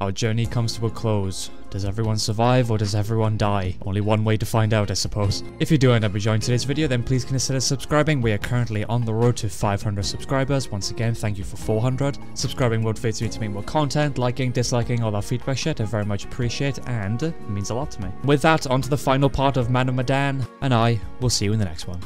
Our journey comes to a close. Does everyone survive or does everyone die? Only one way to find out, I suppose. If you do end up enjoying today's video, then please consider subscribing. We are currently on the road to 500 subscribers. Once again, thank you for 400. Subscribing motivates me to make more content. Liking, disliking, all that feedback shit I very much appreciate and means a lot to me. With that, on to the final part of Madame Madan, and I will see you in the next one.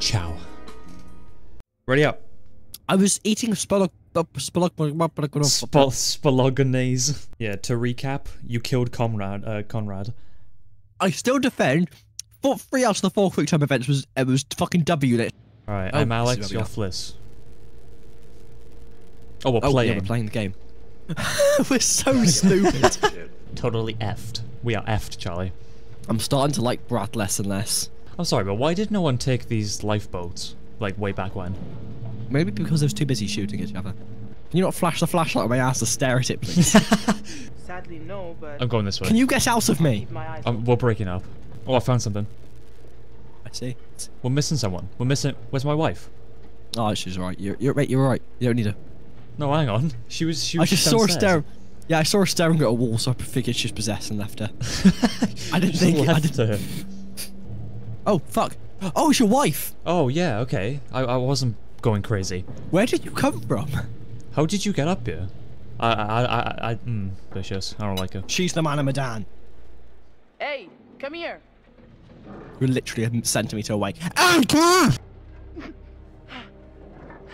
Ciao. Ready up. I was eating Spologonese. Yeah, to recap, you killed Conrad. I still defend. 3 out of the 4 quick time events was fucking W-lit. Alright, I'm Alex, you're Fliss. Oh, we're playing. Yeah, we're playing the game. We're so stupid. Totally effed. We are effed, Charlie. I'm starting to like Brad less and less. I'm sorry, but why did no one take these lifeboats, like, way back when? Maybe because I was too busy shooting each other. Can you not flash the flashlight on my ass to stare at it, please? Sadly, no, but... I'm going this way. Can you get out of me? We're breaking up. Oh, I found something. I see. We're missing someone. We're missing... Where's my wife? Oh, she's right. You're right. You don't need her. No, hang on. She was I just saw her staring... Yeah, I saw her staring at a wall, so I figured she's possessed and left her. I didn't think... I didn't... Oh, fuck. Oh, it's your wife! Oh, yeah, okay. I wasn't... going crazy. Where did you come from? How did you get up here? Vicious. I don't like her. She's the man of Madan. Hey, come here. You're literally a centimeter away. Oh, God!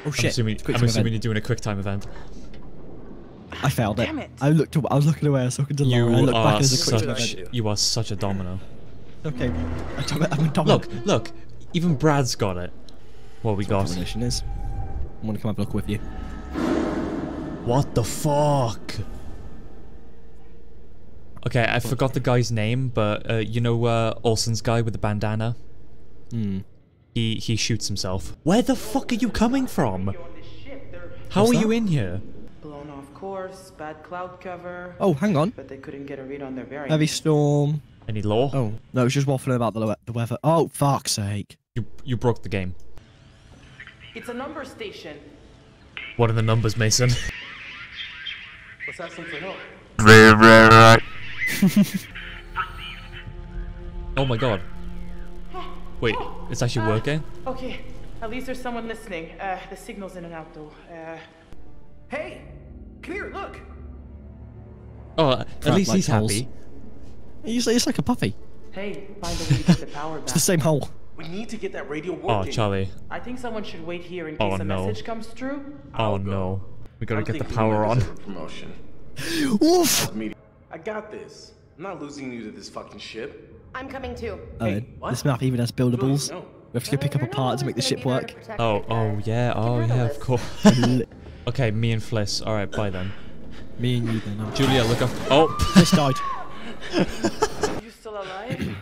Oh shit. I'm assuming you're doing a quick time event. I failed it. Damn it. I was looking away. I was talking to Laura. I looked back as a quick time event. You are such a domino. Okay. I'm a domino. Look. Even Brad's got it. What we got? I want to come have a look with you. What the fuck? Okay, I forgot the guy's name, but you know Olsen's guy with the bandana? Hmm. He shoots himself. Where the fuck are you coming from? How are you in here? Blown off course, bad cloud cover. Oh, hang on. But they couldn't get a read on their variant. Heavy storm. Any lore? Oh, no, it's just waffling about the weather. Oh, fuck's sake. You broke the game. It's a number station. What are the numbers, Mason? Let's ask them for help. Oh my god. Wait, it's actually working? Okay, at least there's someone listening. The signal's in and out though. Hey! Come here, look! Oh, at least he's happy. He's like a puppy. Hey, find a way to get the power back. It's the same hole. We need to get that radio working. Oh, Charlie. I think someone should wait here in case a message comes through. Oh, no. We gotta get the power on. Promotion. Oof! I got this. I'm not losing you to this fucking ship. I'm coming too. Hey, this map even has buildables. No. We have to go pick up a part to make the ship work. Oh, yeah, of course. Okay, me and Fliss. Alright, bye then. Me and you then. Julia, look up. Oh! Fliss died. Are you still alive?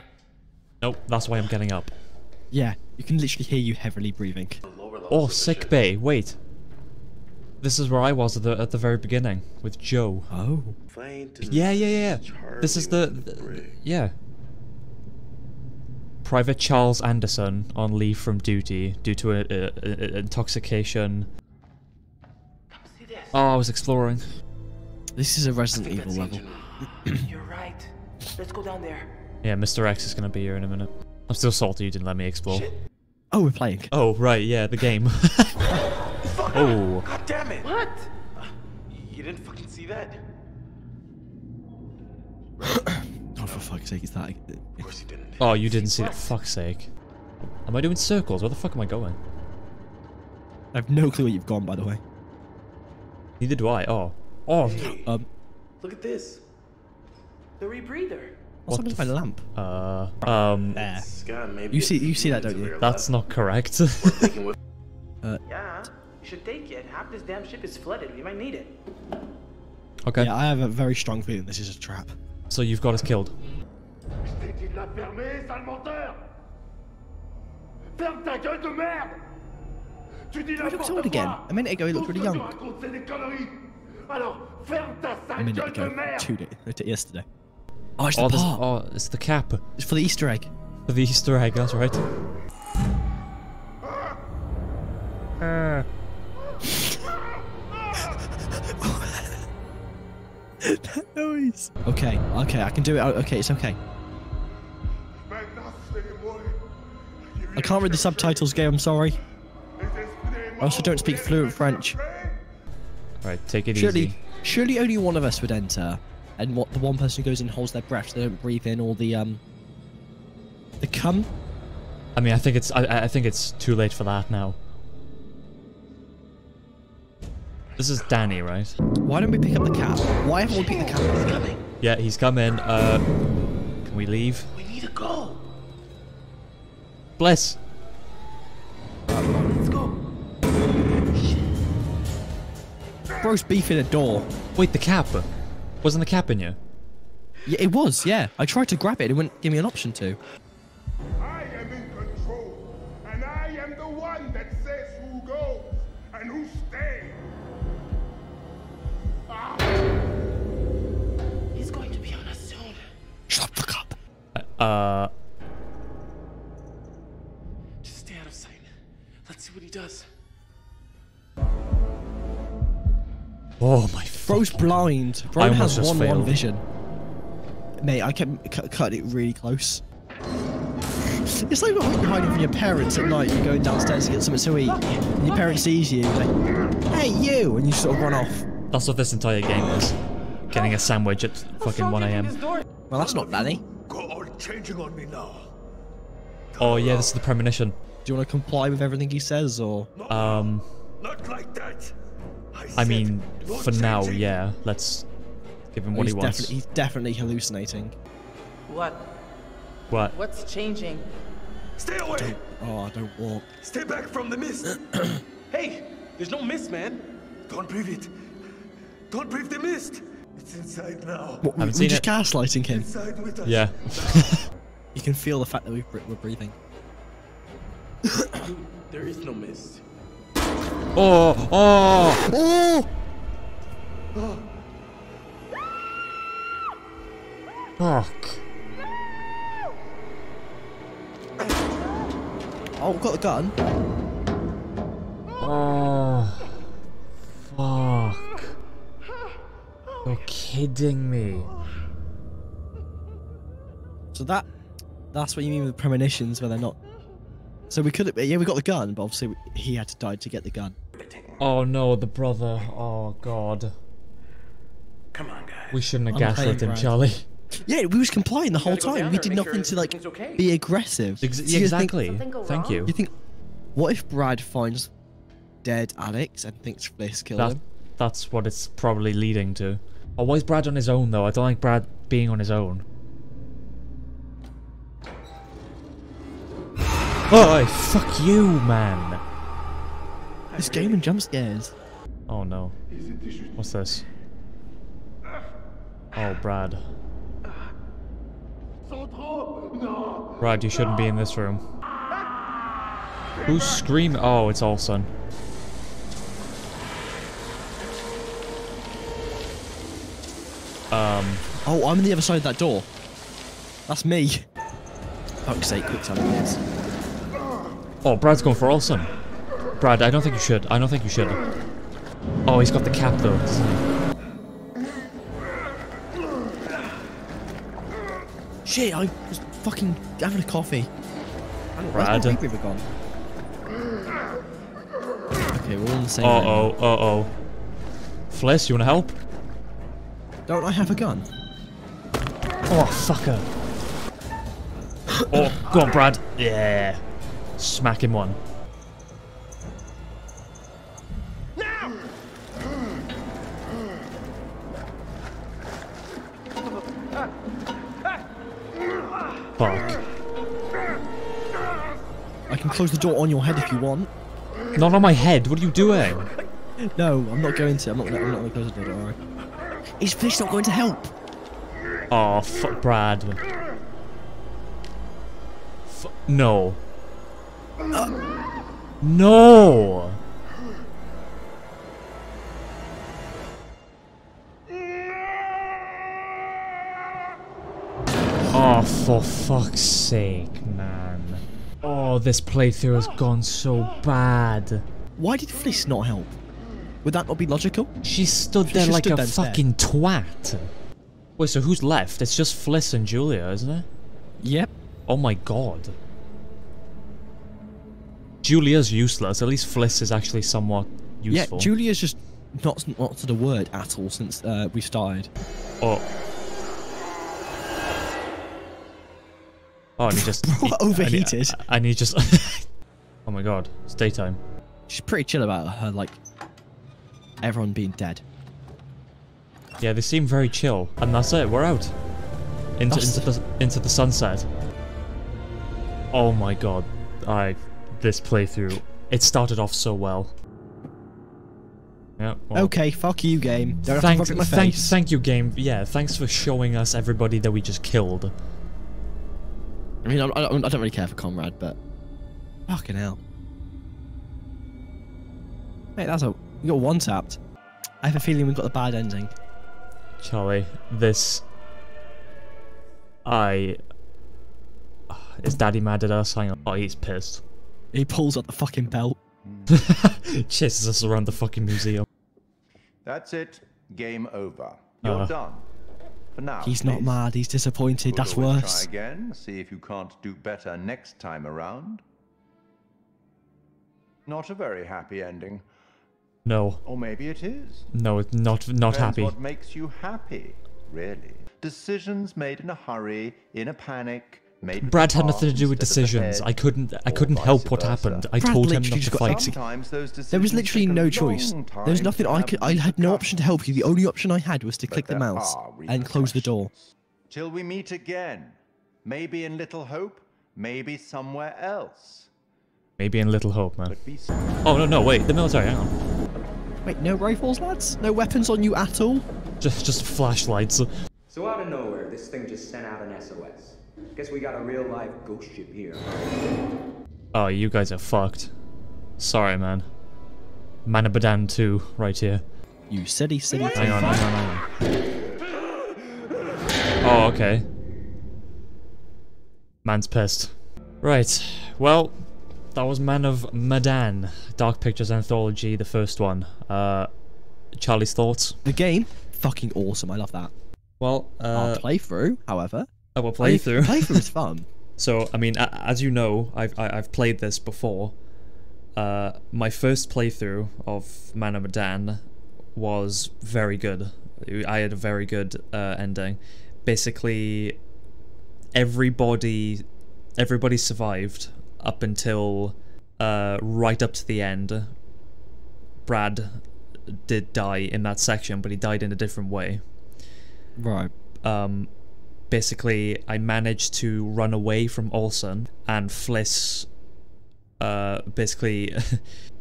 Nope, that's why I'm getting up. Yeah, you can literally hear you heavily breathing. Oh, sick bay. Wait. This is where I was at the very beginning with Joe. Oh. Yeah. This is the yeah. Private Charles Anderson on leave from duty due to a intoxication. Come see this. Oh, I was exploring. This is a Resident Evil level. You're right. Let's go down there. Yeah, Mr. X is gonna be here in a minute. I'm still salty you didn't let me explore. Shit. Oh, we're playing. Oh, right, yeah, the game. Oh. God damn it. What? You didn't fucking see that? Oh, for fuck's sake, is that... Of course you didn't. Oh, you didn't see that, fuck's sake. Am I doing circles? Where the fuck am I going? I have no clue where you've gone, by the way. Neither do I. Oh. Oh. Hey, look at this. The rebreather. What happened to my lamp? There. You see that, don't you? That's not correct. Yeah, you should take it. Half this damn ship is flooded. We might need it. Okay. Yeah, I have a very strong feeling this is a trap. So you've got us killed. Why look so old again? A minute ago he looked really young. A minute ago, 2 days, yesterday. Oh, it's the part. Oh, it's the cap. It's for the Easter egg. For the Easter egg, that's right. that noise. Okay, okay, I can do it. Okay, it's okay. I can't read the subtitles, Gabe, I'm sorry. I also don't speak fluent French. Alright, take it easy. Surely only one of us would enter, and what the one person who goes in holds their breath so they don't breathe in all the cum. I mean, I think it's too late for that now. This is Danny, right? Why don't we pick up the cab? Why haven't we picked the cab? He's coming. Yeah, he's coming. Can we leave? We need to go. Bless. Let's go. Roast beef in a door. Wait, the cap. Wasn't the cap in you? Yeah, it was, yeah. I tried to grab it. It wouldn't give me an option to. I am in control, and I am the one that says who goes and who stays. Ah. He's going to be on us soon. Shut the fuck up. Just stay out of sight. Let's see what he does. Oh my! Bro's blind. Bro has 1-1 vision. Mate, I kept cutting it really close. It's like hiding from your parents at night. You're going downstairs to get something to eat, and your parent sees you. Like, hey, you! And you sort of run off. That's what this entire game is. Getting a sandwich at fucking 1 AM. Well, that's not Danny. Oh yeah, this is the premonition. Do you want to comply with everything he says, or? Not like that. I mean, for now, yeah. Let's give him what he wants. He's definitely hallucinating. What? What? What's changing? Stay away! I don't walk. Stay back from the mist! Hey! There's no mist, man! Don't breathe it! Don't breathe the mist! It's inside now. What, we're just gaslighting him. Yeah. You can feel the fact that we're breathing. There is no mist. Oh! Oh! Oh! Fuck. Oh, we've got a gun. Oh. Fuck. You're kidding me. So that's what you mean with premonitions, where they're not. So we could, yeah, we got the gun, but obviously he had to die to get the gun. Oh no, the brother. Oh god. Come on, guys. We shouldn't have gaslit him, Charlie. Yeah, we was complying the whole time. We did nothing to like be aggressive. Exactly. Thank you. You think, what if Brad finds dead Alex and thinks Fliss killed him? That's what it's probably leading to. Oh, why is Brad on his own though? I don't like Brad being on his own. Oh, fuck you, man. This game and jump scares. Oh, no. What's this? Oh, Brad. Brad, you shouldn't be in this room. Who's screaming? Oh, it's Olsen. Oh, I'm on the other side of that door. That's me. Fuck's sake, quick time, please. Oh, Brad's going for Olsen. Brad, I don't think you should. I don't think you should. Oh, he's got the cap though. Shit, I was fucking having a coffee. Brad. I think we were gone. Okay, we're all in the same room. Uh-oh, uh-oh. Fliss, you want to help? Don't I have a gun? Oh, fucker. Oh, go on, Brad. Yeah. Smack him one. Now! Fuck. I can close the door on your head if you want. Not on my head. What are you doing? No, I'm not going to. I'm not going to close the door. Don't worry. Is Fliss not going to help? Oh, fuck, Brad. No. No! Oh, for fuck's sake, man. Oh, this playthrough has gone so bad. Why did Fliss not help? Would that not be logical? She stood there like a fucking twat. Wait, so who's left? It's just Fliss and Julia, isn't it? Yep. Oh my god. Julia's useless, at least Fliss is actually somewhat useful. Yeah, Julia's just not said a word at all since we started. Oh. Oh, and he just... overheated. And he just... oh my god, it's daytime. She's pretty chill about her, like, everyone being dead. Yeah, they seem very chill. And that's it, we're out. Into the sunset. Oh my god. This playthrough. It started off so well. Yeah, well. Okay, fuck you, game. Don't have to rub it in my face. Thank you, game. Yeah, thanks for showing us everybody that we just killed. I mean, I don't really care for Conrad, but... Fucking hell. Mate, that's a... We got one tapped. I have a feeling we've got the bad ending. Charlie, this... Is Daddy mad at us? Hang on. Oh, he's pissed. He pulls out the fucking belt. Chases us around the fucking museum. That's it. Game over. You're done. For now. He's not mad. He's disappointed. That's worse. Try again. See if you can't do better next time around. Not a very happy ending. No. Or maybe it is. No, it's not happy. What makes you happy, really? Decisions made in a hurry, in a panic. Brad had nothing to do with decisions. I couldn't help what happened. I told him not to fight. There was literally no choice. There was nothing I could. I had no option to help you. The only option I had was to click the mouse and close the door. Till we meet again, maybe in Little Hope, maybe somewhere else. Maybe in Little Hope, man. Oh no, no, wait. The military. Hang on. Wait, no rifles, lads. No weapons on you at all. Just flashlights. So out of nowhere, this thing just sent out an SOS. Guess we got a real life ghost ship here. Oh, you guys are fucked. Sorry, man. Manabadan 2, right here. You city. Hang on. Oh, okay. Man's pissed. Right. Well, that was Man of Medan, Dark Pictures anthology, the first one. Charlie's thoughts. The game, fucking awesome. I love that. Well, our playthrough, however. Our playthrough. Playthrough is fun. So, I mean, as you know, I've played this before. My first playthrough of Man of Medan was very good. I had a very good ending. Basically, everybody survived up until right up to the end. Brad did die in that section, but he died in a different way. Right. Basically, I managed to run away from Olsen, and Fliss basically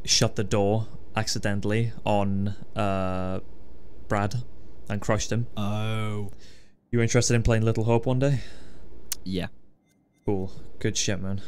shut the door accidentally on Brad and crushed him. Oh. You interested in playing Little Hope one day? Yeah. Cool. Good shit, man.